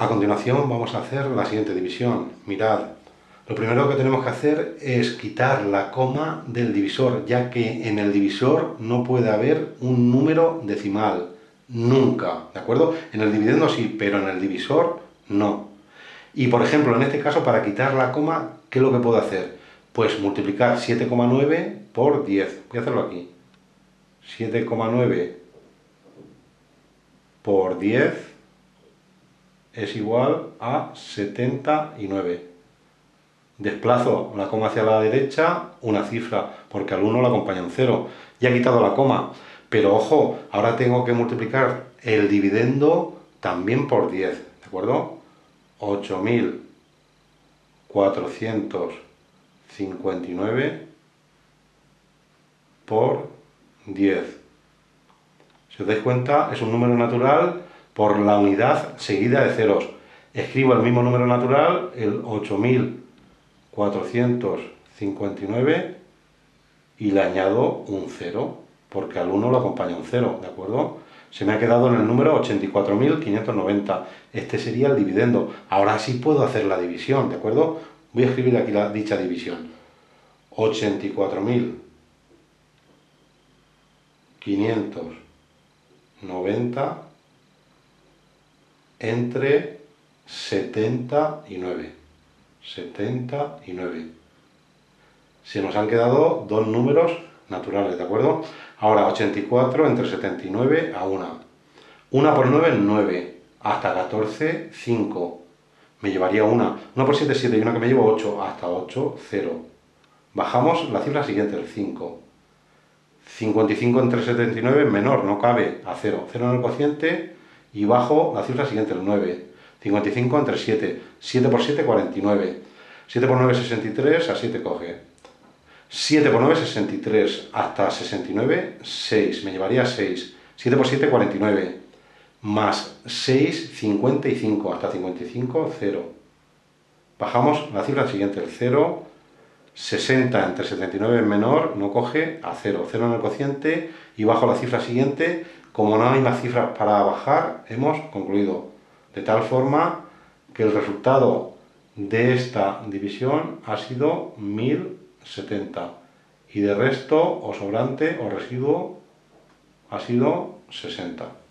A continuación vamos a hacer la siguiente división. Mirad, lo primero que tenemos que hacer es quitar la coma del divisor, ya que en el divisor no puede haber un número decimal, nunca, ¿de acuerdo? En el dividendo sí, pero en el divisor no. Y por ejemplo, en este caso, para quitar la coma, ¿qué es lo que puedo hacer? Pues multiplicar 7,9 por 10. Voy a hacerlo aquí. 7,9 por 10 es igual a 79. Desplazo la coma hacia la derecha, una cifra, porque al 1 la acompaña un 0. Ya he quitado la coma, pero ojo, ahora tengo que multiplicar el dividendo también por 10, ¿de acuerdo? 8.459 por 10. Si os dais cuenta, es un número natural por la unidad seguida de ceros. Escribo el mismo número natural, el 8.459, y le añado un 0, porque al 1 lo acompaña un 0, ¿de acuerdo? Se me ha quedado en el número 84.590. Este sería el dividendo. Ahora sí puedo hacer la división, ¿de acuerdo? Voy a escribir aquí dicha división. 84.590 entre 79. 79. Se nos han quedado dos números naturales, ¿de acuerdo? Ahora 84 entre 79 a 1. 1 por 9 es 9. Hasta 14, 5. Me llevaría 1. 1 por 7 es 7 y 1 que me llevo 8. Hasta 8, 0. Bajamos la cifra siguiente, el 5. 55 entre 79 es menor, no cabe, a 0. 0 en el cociente y bajo la cifra siguiente, el 9. 55 entre 7. 7 por 7, 49. 7 por 9, 63. A 7 coge. 7 por 9, 63. Hasta 69, 6. Me llevaría 6. 7 por 7, 49. Más 6, 55. Hasta 55, 0. Bajamos la cifra siguiente, el 0. 60 entre 79 es menor, no coge, a 0. 0 en el cociente y bajo la cifra siguiente. Como no hay más cifras para bajar, hemos concluido. De tal forma que el resultado de esta división ha sido 1070 y de resto o sobrante o residuo ha sido 60.